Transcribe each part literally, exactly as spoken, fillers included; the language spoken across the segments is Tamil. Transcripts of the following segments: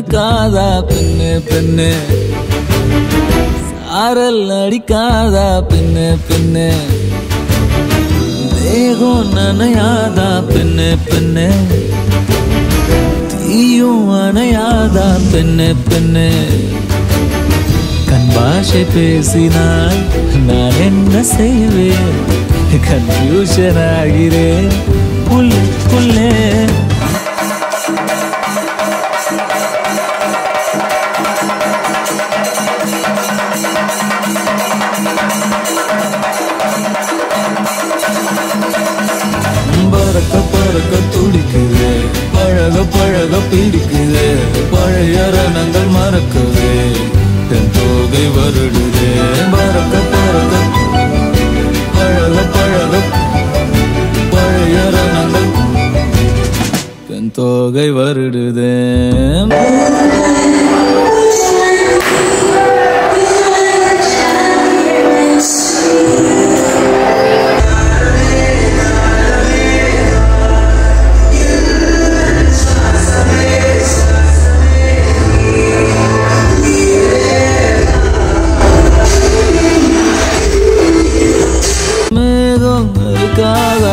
இருக்காதா பெண்ணு பெண்ணு, சாரல் அடிக்காதா பெண்ணு பெண்ணு, தேகம் நனையாதா பெண்ணு பெண்ணு, தீயும் அணையாதா பெண்ணு பெண்ணு. கண் பாஷை பேசினால் நான் என்ன செய்வேன், கன்ஃபியூஷன் ஆகிறேன் உள்ளுக்குள்ளே. பறக்க துடிக்குது, பழக பழக பிடிக்குது, பழைய ரணங்கள் மறக்குது, தன் தோகை வருடுது. பறக்க பறக்க பழக பழக பழைய ரணங்கள் தன் தோகை வருடுது. இருக்காதா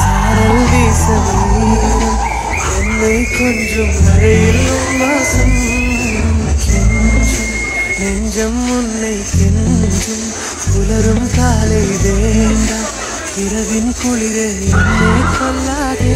சாரல் வீச என்னை கொஞ்சம் மழையிலும் வாசம், நெஞ்சம் உன்னை கெஞ்சும் புலரும் காலை வேண்டாம், இரவின் குளிரே என்னை கொள்ளாதே.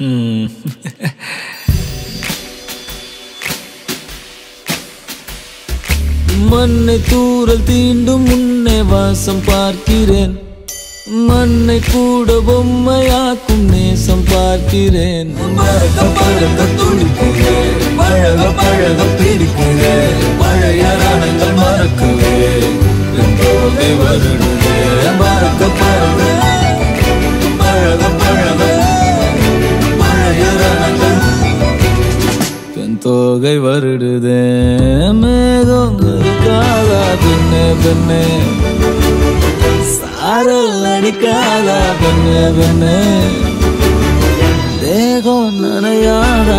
Hmm. மண்ணை தூரல் தீண்டும் முன்னே வாசம் பார்க்கிறேன். மண்ணை கூட பொம்மையாக்கும் நேசம் பார்க்கிறேன். பழக பழக துடிக்குவே, பழக பழக பிடிக்குவே, பழைய ராணங்கள் மறக்குவே, போதே வருடுவே. பழக பழக பழக பழக பழைய ராணங்கள் தொகை வருடுதே. மேகோங்காதா பெண்ணே பெண்ணே, சாரல் அடிக்காதா பெண்ணே பெண்ணே, தேகம் நனையாதா.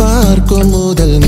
பார்க்கும் முதல்